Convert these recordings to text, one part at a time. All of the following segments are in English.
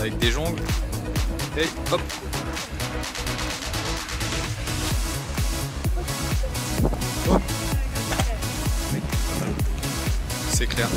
avec des jongles. Et hop. Oh. C'est clair.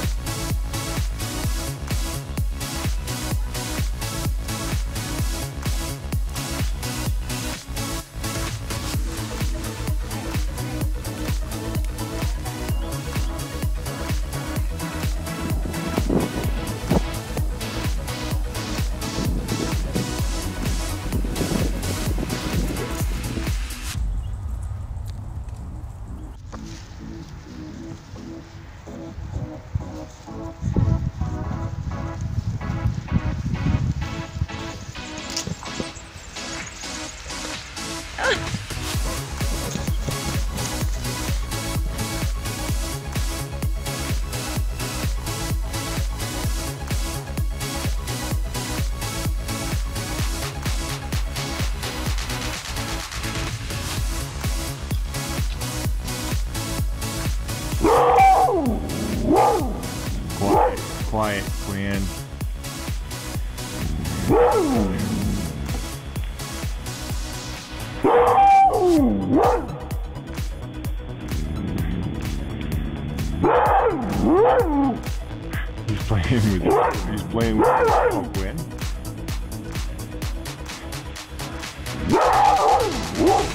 Quiet, Quinn. He's playing with you. He's playing with you, Quinn.